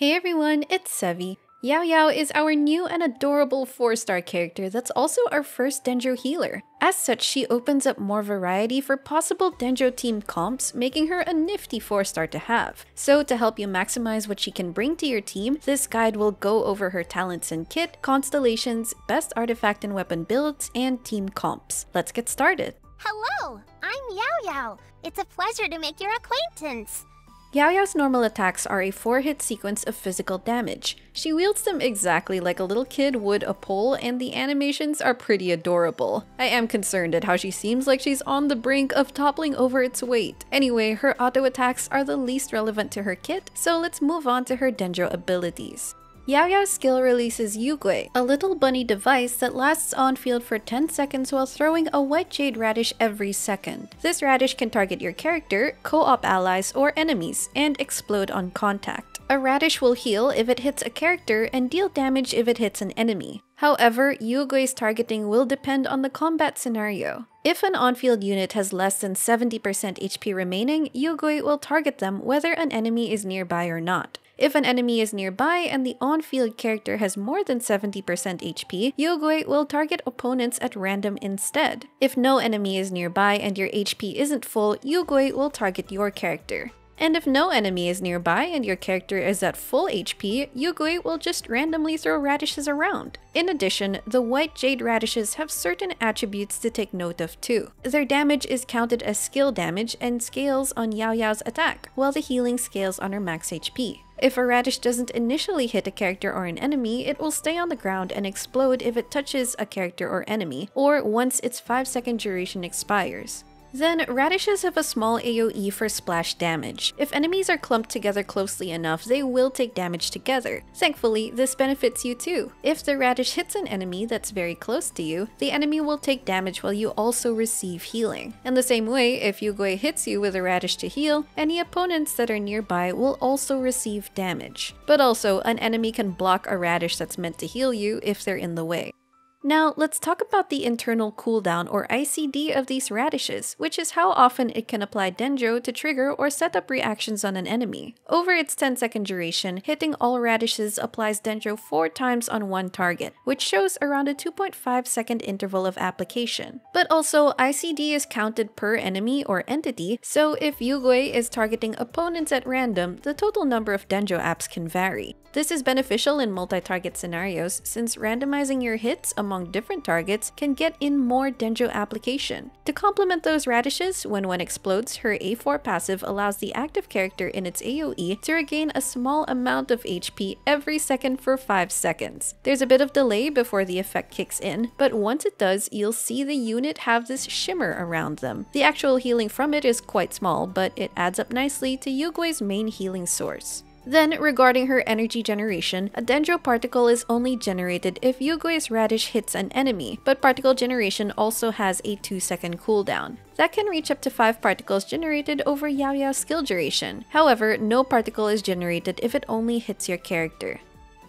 Hey everyone, it's Sevi. Yao Yao is our new and adorable 4-star character that's also our first Dendro healer. As such, she opens up more variety for possible Dendro team comps, making her a nifty 4-star to have. So to help you maximize what she can bring to your team, this guide will go over her talents and kit, constellations, best artifact and weapon builds, and team comps. Let's get started! Hello! I'm Yao Yao! It's a pleasure to make your acquaintance! Yao Yao's normal attacks are a 4-hit sequence of physical damage. She wields them exactly like a little kid would a pole, and the animations are pretty adorable. I am concerned at how she seems like she's on the brink of toppling over its weight. Anyway, her auto attacks are the least relevant to her kit, so let's move on to her Dendro abilities. Yao Yao's skill releases Yuegui, a little bunny device that lasts on field for 10 seconds while throwing a White Jade Radish every second. This radish can target your character, co-op allies, or enemies, and explode on contact. A radish will heal if it hits a character and deal damage if it hits an enemy. However, Yuegui's targeting will depend on the combat scenario. If an on-field unit has less than 70% HP remaining, Yuegui will target them whether an enemy is nearby or not. If an enemy is nearby and the on-field character has more than 70% HP, Yuegui will target opponents at random instead. If no enemy is nearby and your HP isn't full, Yuegui will target your character. And if no enemy is nearby and your character is at full HP, Yuegui will just randomly throw radishes around. In addition, the White Jade Radishes have certain attributes to take note of too. Their damage is counted as skill damage and scales on Yao Yao's attack, while the healing scales on her max HP. If a radish doesn't initially hit a character or an enemy, it will stay on the ground and explode if it touches a character or enemy, or once its 5-second duration expires. Then, radishes have a small AoE for splash damage. If enemies are clumped together closely enough, they will take damage together. Thankfully, this benefits you too. If the radish hits an enemy that's very close to you, the enemy will take damage while you also receive healing. And the same way, if Yuegui hits you with a radish to heal, any opponents that are nearby will also receive damage. But also, an enemy can block a radish that's meant to heal you if they're in the way. Now, let's talk about the internal cooldown or ICD of these radishes, which is how often it can apply Dendro to trigger or set up reactions on an enemy. Over its 10-second duration, hitting all radishes applies Dendro 4 times on one target, which shows around a 2.5-second interval of application. But also, ICD is counted per enemy or entity, so if Yuegui is targeting opponents at random, the total number of Dendro apps can vary. This is beneficial in multi-target scenarios, since randomizing your hits among different targets can get in more Dendro application. To complement those radishes, when one explodes, her A4 passive allows the active character in its AoE to regain a small amount of HP every second for 5 seconds. There's a bit of delay before the effect kicks in, but once it does, you'll see the unit have this shimmer around them. The actual healing from it is quite small, but it adds up nicely to Yuegui's main healing source. Then, regarding her energy generation, a Dendro particle is only generated if Yuegui's radish hits an enemy, but particle generation also has a 2-second cooldown. That can reach up to 5 particles generated over Yao Yao's skill duration. However, no particle is generated if it only hits your character.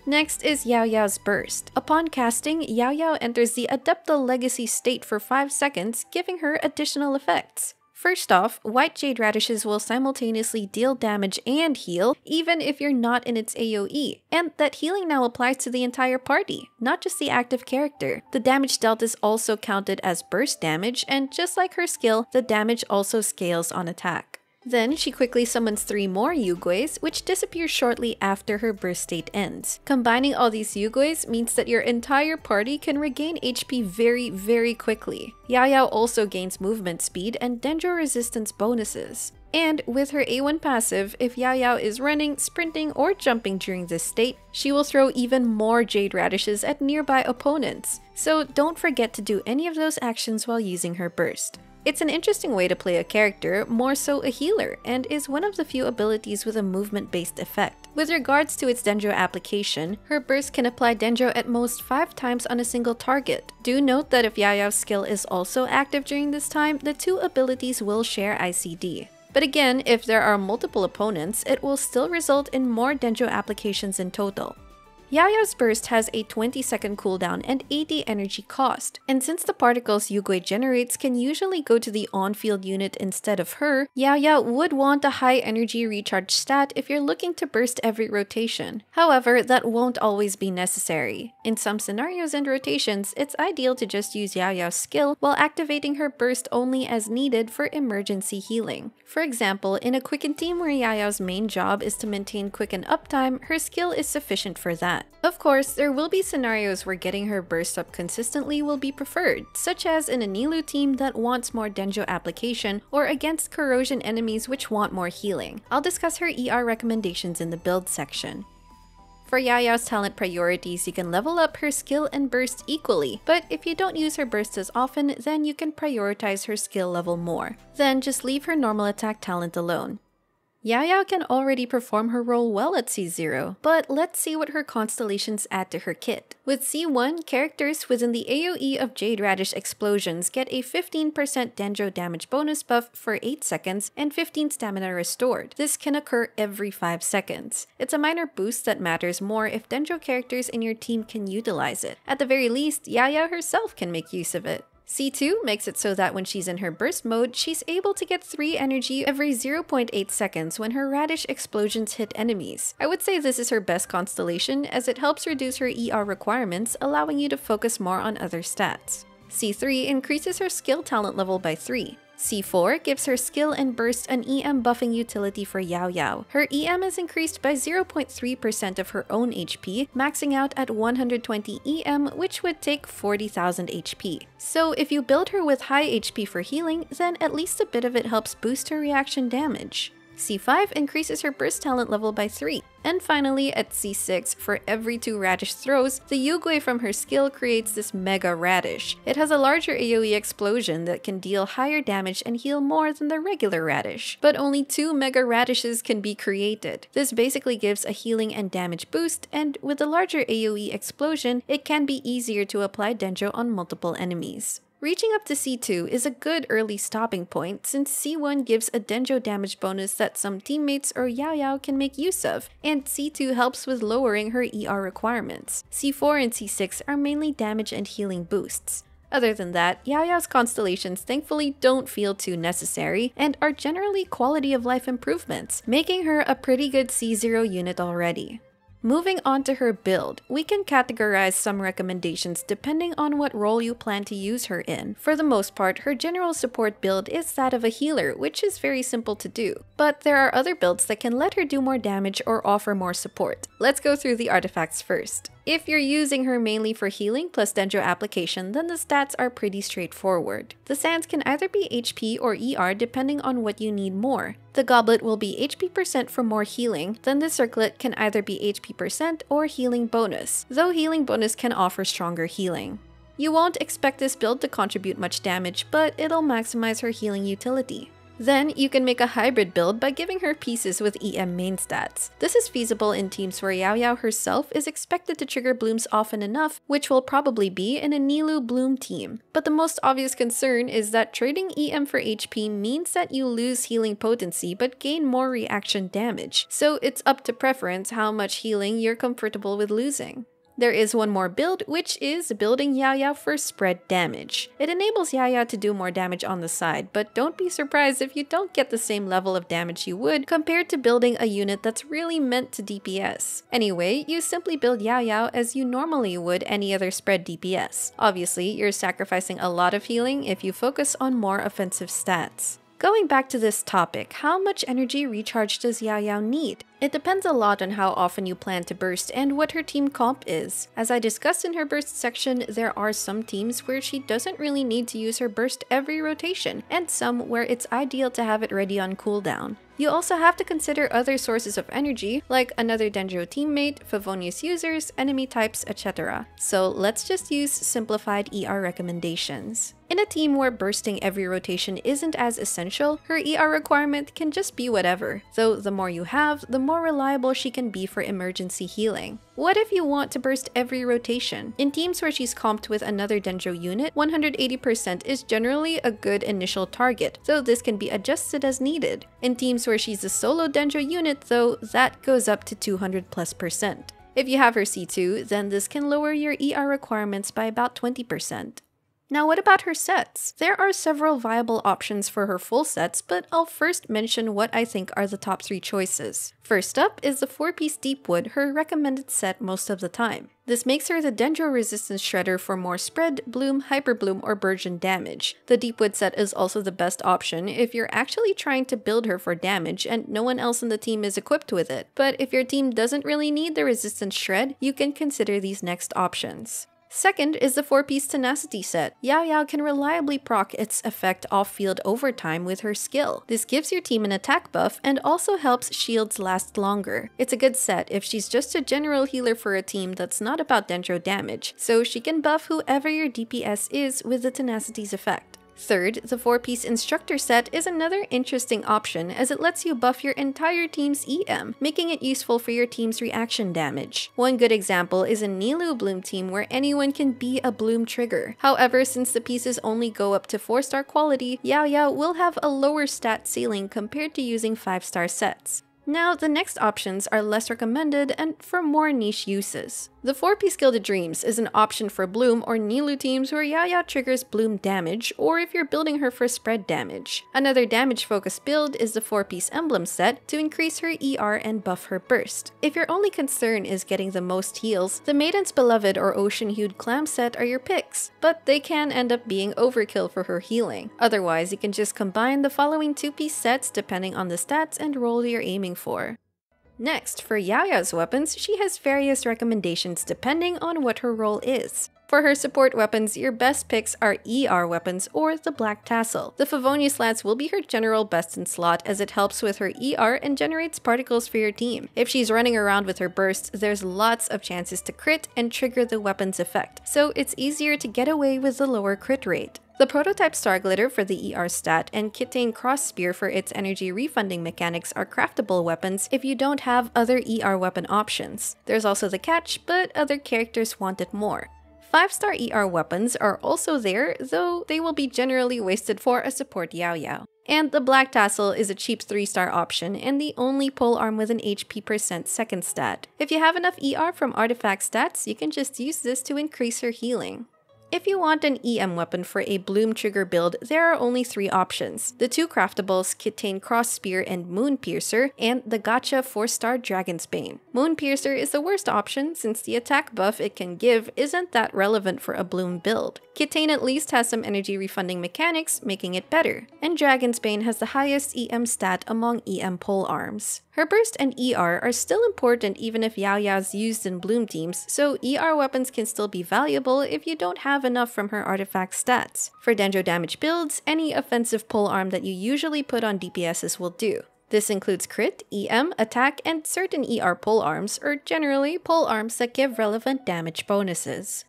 Next is Yao Yao's burst. Upon casting, Yao Yao enters the Adeptal Legacy state for 5 seconds, giving her additional effects. First off, White Jade Radishes will simultaneously deal damage and heal, even if you're not in its AoE, and that healing now applies to the entire party, not just the active character. The damage dealt is also counted as burst damage, and just like her skill, the damage also scales on attack. Then, she quickly summons 3 more Yueguis, which disappear shortly after her burst state ends. Combining all these Yueguis means that your entire party can regain HP very, very quickly. Yao Yao also gains movement speed and Dendro resistance bonuses. And with her A1 passive, if Yao Yao is running, sprinting, or jumping during this state, she will throw even more Jade Radishes at nearby opponents. So don't forget to do any of those actions while using her burst. It's an interesting way to play a character, more so a healer, and is one of the few abilities with a movement-based effect. With regards to its Dendro application, her burst can apply Dendro at most 5 times on a single target. Do note that if Yao Yao's skill is also active during this time, the 2 abilities will share ICD. But again, if there are multiple opponents, it will still result in more Dendro applications in total. Yaoyao's burst has a 20-second cooldown and 80 energy cost, and since the particles Yuegui generates can usually go to the on-field unit instead of her, Yaoyao would want a high energy recharge stat if you're looking to burst every rotation. However, that won't always be necessary. In some scenarios and rotations, it's ideal to just use Yaoyao's skill while activating her burst only as needed for emergency healing. For example, in a Quicken team where Yaoyao's main job is to maintain Quicken uptime, her skill is sufficient for that. Of course, there will be scenarios where getting her burst up consistently will be preferred, such as in a Nilou team that wants more Dendro application or against corrosion enemies which want more healing. I'll discuss her ER recommendations in the build section. For Yaoyao's talent priorities, you can level up her skill and burst equally, but if you don't use her burst as often, then you can prioritize her skill level more. Then just leave her normal attack talent alone. Yaoyao can already perform her role well at C0, but let's see what her constellations add to her kit. With C1, characters within the AoE of Jade Radish explosions get a 15% Dendro damage bonus buff for 8 seconds and 15 stamina restored. This can occur every 5 seconds. It's a minor boost that matters more if Dendro characters in your team can utilize it. At the very least, Yaoyao herself can make use of it. C2 makes it so that when she's in her burst mode, she's able to get 3 energy every 0.8 seconds when her radish explosions hit enemies. I would say this is her best constellation as it helps reduce her ER requirements, allowing you to focus more on other stats. C3 increases her skill talent level by 3. C4 gives her skill and burst an EM buffing utility for Yaoyao. Her EM is increased by 0.3% of her own HP, maxing out at 120 EM, which would take 40,000 HP. So if you build her with high HP for healing, then at least a bit of it helps boost her reaction damage. C5 increases her burst talent level by 3. And finally, at C6, for every 2 radish throws, the Yuegui from her skill creates this mega radish. It has a larger AoE explosion that can deal higher damage and heal more than the regular radish, but only 2 mega radishes can be created. This basically gives a healing and damage boost, and with the larger AoE explosion, it can be easier to apply Dendro on multiple enemies. Reaching up to C2 is a good early stopping point since C1 gives a Dendro damage bonus that some teammates or Yaoyao can make use of, and C2 helps with lowering her ER requirements. C4 and C6 are mainly damage and healing boosts. Other than that, Yaoyao's constellations thankfully don't feel too necessary and are generally quality of life improvements, making her a pretty good C0 unit already. Moving on to her build, we can categorize some recommendations depending on what role you plan to use her in. For the most part, her general support build is that of a healer, which is very simple to do. But there are other builds that can let her do more damage or offer more support. Let's go through the artifacts first. If you're using her mainly for healing plus Dendro application, then the stats are pretty straightforward. The sands can either be HP or ER depending on what you need more. The goblet will be HP% for more healing, then the circlet can either be HP% or healing bonus, though healing bonus can offer stronger healing. You won't expect this build to contribute much damage, but it'll maximize her healing utility. Then, you can make a hybrid build by giving her pieces with EM main stats. This is feasible in teams where Yaoyao herself is expected to trigger blooms often enough, which will probably be in a Nilou Bloom team. But the most obvious concern is that trading EM for HP means that you lose healing potency but gain more reaction damage, so it's up to preference how much healing you're comfortable with losing. There is one more build, which is building Yaoyao for spread damage. It enables Yaoyao to do more damage on the side, but don't be surprised if you don't get the same level of damage you would compared to building a unit that's really meant to DPS. Anyway, you simply build Yaoyao as you normally would any other spread DPS. Obviously, you're sacrificing a lot of healing if you focus on more offensive stats. Going back to this topic, how much energy recharge does Yaoyao need? It depends a lot on how often you plan to burst and what her team comp is. As I discussed in her burst section, there are some teams where she doesn't really need to use her burst every rotation, and some where it's ideal to have it ready on cooldown. You also have to consider other sources of energy, like another Dendro teammate, Favonius users, enemy types, etc. So let's just use simplified ER recommendations. In a team where bursting every rotation isn't as essential, her ER requirement can just be whatever, though the more you have, the more reliable she can be for emergency healing. What if you want to burst every rotation? In teams where she's comped with another Dendro unit, 180% is generally a good initial target, though this can be adjusted as needed. In teams where she's a solo Dendro unit, though, that goes up to 200+%. If you have her C2, then this can lower your ER requirements by about 20%. Now what about her sets? There are several viable options for her full sets, but I'll first mention what I think are the top 3 choices. First up is the 4-piece Deepwood, her recommended set most of the time. This makes her the Dendro Resistance Shredder for more Spread, Bloom, Hyperbloom, or Burgeon damage. The Deepwood set is also the best option if you're actually trying to build her for damage and no one else in the team is equipped with it. But if your team doesn't really need the Resistance Shred, you can consider these next options. Second is the 4-piece Tenacity set. Yao Yao can reliably proc its effect off-field over time with her skill. This gives your team an attack buff and also helps shields last longer. It's a good set if she's just a general healer for a team that's not about Dendro damage, so she can buff whoever your DPS is with the Tenacity's effect. Third, the 4-piece Instructor set is another interesting option as it lets you buff your entire team's EM, making it useful for your team's reaction damage. One good example is a Nilou Bloom team where anyone can be a Bloom trigger. However, since the pieces only go up to 4-star quality, Yao Yao will have a lower stat ceiling compared to using 5-star sets. Now, the next options are less recommended and for more niche uses. The 4-piece Gilded Dreams is an option for Bloom or Nilou teams where Yao Yao triggers Bloom damage or if you're building her for Spread damage. Another damage-focused build is the 4-piece Emblem set to increase her ER and buff her burst. If your only concern is getting the most heals, the Maiden's Beloved or Ocean-Hued Clam set are your picks, but they can end up being overkill for her healing. Otherwise, you can just combine the following 2-piece sets depending on the stats and role you're aiming for. Next, for Yao Yao's weapons, she has various recommendations depending on what her role is. For her support weapons, your best picks are ER weapons or the Black Tassel. The Favonius Lance will be her general best in slot as it helps with her ER and generates particles for your team. If she's running around with her bursts, there's lots of chances to crit and trigger the weapon's effect, so it's easier to get away with the lower crit rate. The prototype Star Glitter for the ER stat and Kitain Cross Spear for its energy refunding mechanics are craftable weapons if you don't have other ER weapon options. There's also the catch, but other characters want it more. 5-star ER weapons are also there, though they will be generally wasted for a support Yao Yao. And the Black Tassel is a cheap 3-star option and the only polearm with an HP percent 2nd stat. If you have enough ER from artifact stats, you can just use this to increase your healing. If you want an EM weapon for a Bloom trigger build, there are only 3 options. The 2 craftables, Kitain Cross Spear and Moonpiercer, and the gacha 4-star Dragon's Bane. Moonpiercer is the worst option since the attack buff it can give isn't that relevant for a Bloom build. Kitain at least has some energy refunding mechanics, making it better. And Dragon's Bane has the highest EM stat among EM polearms. Her burst and ER are still important even if Yao Yao's used in Bloom teams, so ER weapons can still be valuable if you don't have enough from her artifact stats. For Dendro damage builds, any offensive polearm that you usually put on DPSs will do. This includes crit, EM, attack, and certain ER polearms, or generally polearms that give relevant damage bonuses.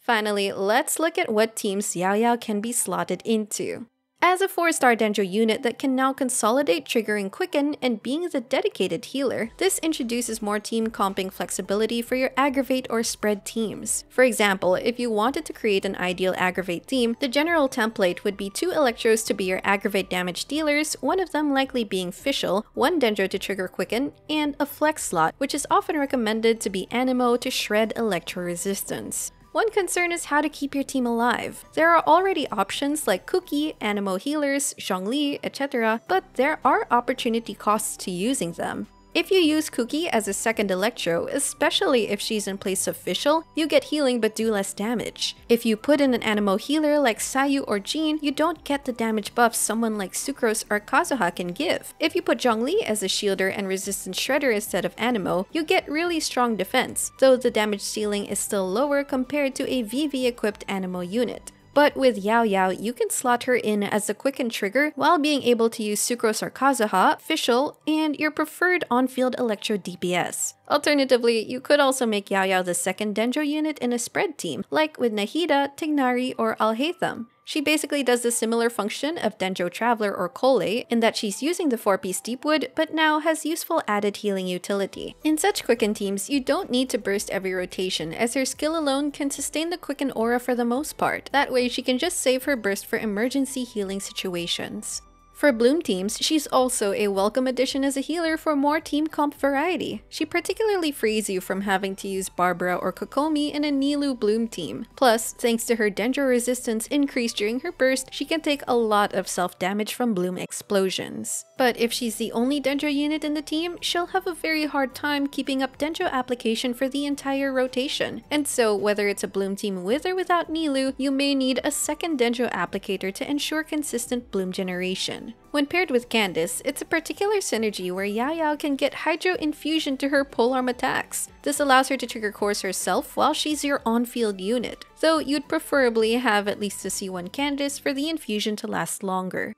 Finally, let's look at what teams Yao Yao can be slotted into. As a 4-star Dendro unit that can now consolidate triggering Quicken and being the dedicated healer, this introduces more team comping flexibility for your Aggravate or Spread teams. For example, if you wanted to create an ideal Aggravate team, the general template would be 2 Electros to be your Aggravate damage dealers, one of them likely being Fischl, 1 Dendro to trigger Quicken, and a Flex slot, which is often recommended to be Anemo to shred Electro resistance. One concern is how to keep your team alive. There are already options like Kuki, Anemo healers, Zhongli, etc., but there are opportunity costs to using them. If you use Kuki as a 2nd Electro, especially if she's in place of Fischl, you get healing but do less damage. If you put in an Anemo healer like Sayu or Jean, you don't get the damage buffs someone like Sucrose or Kazuha can give. If you put Zhongli as a shielder and resistance shredder instead of Anemo, you get really strong defense, though the damage ceiling is still lower compared to a VV-equipped Anemo unit. But with Yao Yao, you can slot her in as a Quicken trigger while being able to use Sucrose or Kazuha, Fischl, and your preferred on-field Electro DPS. Alternatively, you could also make Yao Yao the 2nd Dendro unit in a Spread team, like with Nahida, Tignari, or Alhaitham. She basically does the similar function of Dendro Traveler or Collei in that she's using the 4-piece Deepwood, but now has useful added healing utility. In such Quicken teams, you don't need to burst every rotation, as her skill alone can sustain the Quicken aura for the most part. That way, she can just save her burst for emergency healing situations. For Bloom teams, she's also a welcome addition as a healer for more team comp variety. She particularly frees you from having to use Barbara or Kokomi in a Nilou Bloom team. Plus, thanks to her Dendro resistance increased during her burst, she can take a lot of self-damage from Bloom explosions. But if she's the only Dendro unit in the team, she'll have a very hard time keeping up Dendro application for the entire rotation. And so, whether it's a Bloom team with or without Nilou, you may need a second Dendro applicator to ensure consistent Bloom generation. When paired with Candace, it's a particular synergy where Yao Yao can get Hydro Infusion to her polearm attacks. This allows her to trigger Course herself while she's your on-field unit, though you'd preferably have at least a C1 Candace for the infusion to last longer.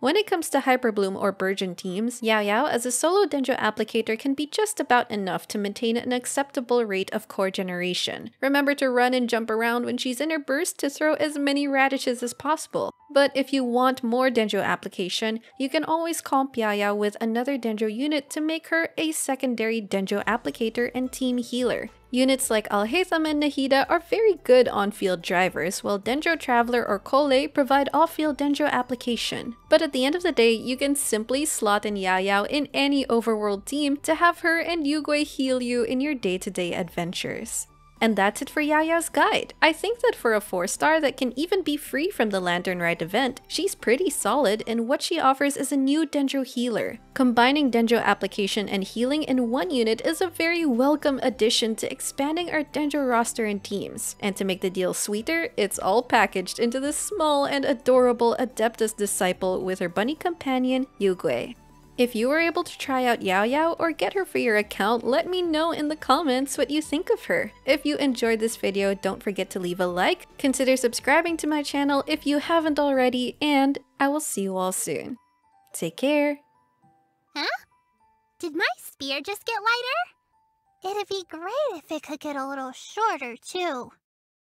When it comes to Hyperbloom or Burgeon teams, Yao Yao as a solo Dendro applicator can be just about enough to maintain an acceptable rate of core generation. Remember to run and jump around when she's in her burst to throw as many radishes as possible. But if you want more Dendro application, you can always comp Yao Yao with another Dendro unit to make her a secondary Dendro applicator and team healer. Units like Alhaitham and Nahida are very good on-field drivers, while Dendro Traveler or Collei provide off-field Dendro application. But at the end of the day, you can simply slot in Yao Yao in any overworld team to have her and Yuegui heal you in your day-to-day adventures. And that's it for Yao Yao's guide. I think that for a 4-star that can even be free from the Lantern Ride event, she's pretty solid in what she offers as a new Dendro healer. Combining Dendro application and healing in one unit is a very welcome addition to expanding our Dendro roster and teams. And to make the deal sweeter, it's all packaged into this small and adorable Adeptus disciple with her bunny companion, Yuegui. If you were able to try out Yao Yao or get her for your account, let me know in the comments what you think of her. If you enjoyed this video, don't forget to leave a like, consider subscribing to my channel if you haven't already, and I will see you all soon. Take care! Huh? Did my spear just get lighter? It'd be great if it could get a little shorter too.